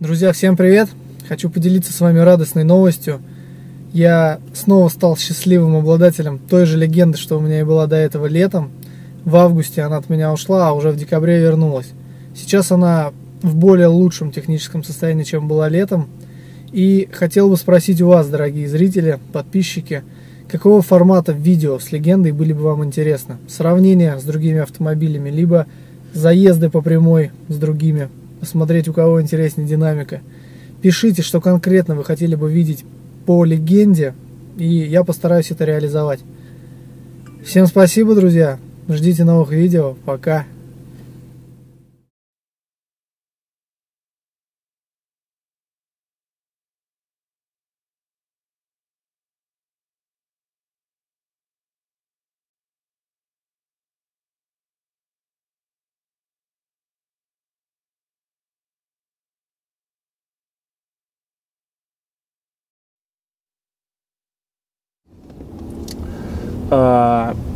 Друзья, всем привет! Хочу поделиться с вами радостной новостью. Я снова стал счастливым обладателем той же легенды, что у меня и была до этого летом. В августе она от меня ушла, а уже в декабре вернулась. Сейчас она в более лучшем техническом состоянии, чем была летом. И хотел бы спросить у вас, дорогие зрители, подписчики, какого формата видео с легендой были бы вам интересны? Сравнение с другими автомобилями, либо заезды по прямой с другими. Посмотреть, у кого интереснее динамика. Пишите, что конкретно вы хотели бы видеть по легенде, и я постараюсь это реализовать. Всем спасибо, друзья. Ждите новых видео. Пока.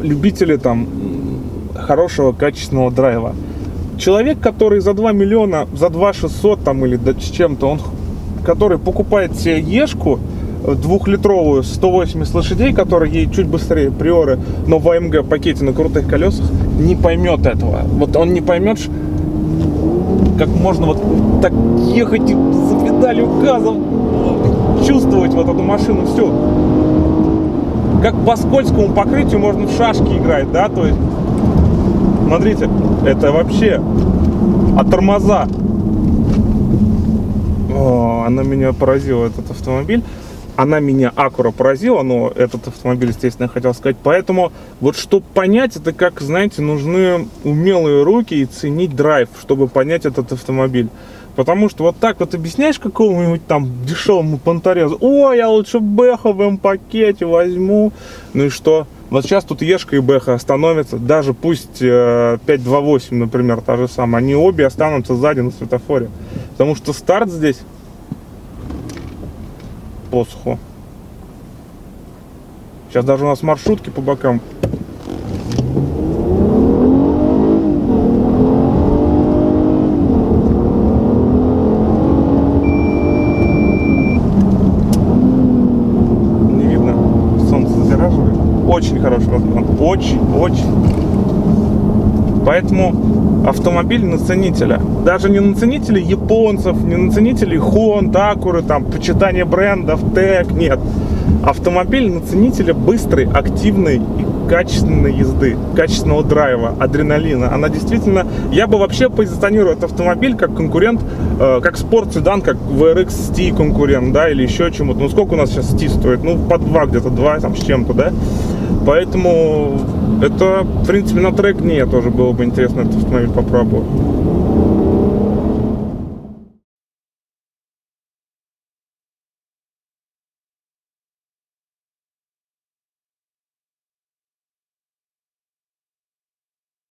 Любители там хорошего качественного драйва. Человек, который за 2 миллиона, за 2600 там или с чем-то, он который покупает себе Ешку двухлитровую 180 лошадей, которая ей чуть быстрее Приоры, но в АМГ пакете на крутых колесах, не поймет этого. Вот он не поймет, как можно вот так ехать и за педалью газом чувствовать вот эту машину всю. Как по скользкому покрытию можно в шашки играть, да, то есть, смотрите, это вообще, а тормоза, она меня поразила, этот автомобиль, она меня Acura поразила, но этот автомобиль, естественно, я хотел сказать, поэтому, вот чтобы понять, это как, знаете, нужны умелые руки и ценить драйв, чтобы понять этот автомобиль. Потому что вот так вот объясняешь какому-нибудь там дешевому понторезу: о, я лучше Бэха в М-пакете возьму. Ну и что? Вот сейчас тут Ешка и Бэха остановятся. Даже пусть 528, например, та же самая. Они обе останутся сзади на светофоре. Потому что старт здесь посуху. Сейчас даже у нас маршрутки по бокам. Очень хороший разгон, очень. Поэтому автомобиль на ценителя. Даже не на ценителей японцев, не на ценителей Honda, Acura, там, почитание брендов, ТЭК, нет. Автомобиль на ценителя быстрой, активной и качественной езды, качественного драйва, адреналина. Она действительно... Я бы вообще позиционировал этот автомобиль как конкурент, как спорт-седан, как VRX-STI конкурент, да, или еще чему-то. Ну, сколько у нас сейчас STI стоит? Ну, по 2 где-то, 2 там с чем-то, да? Поэтому это, в принципе, на трек дне тоже было бы интересно этот автомобиль попробовать.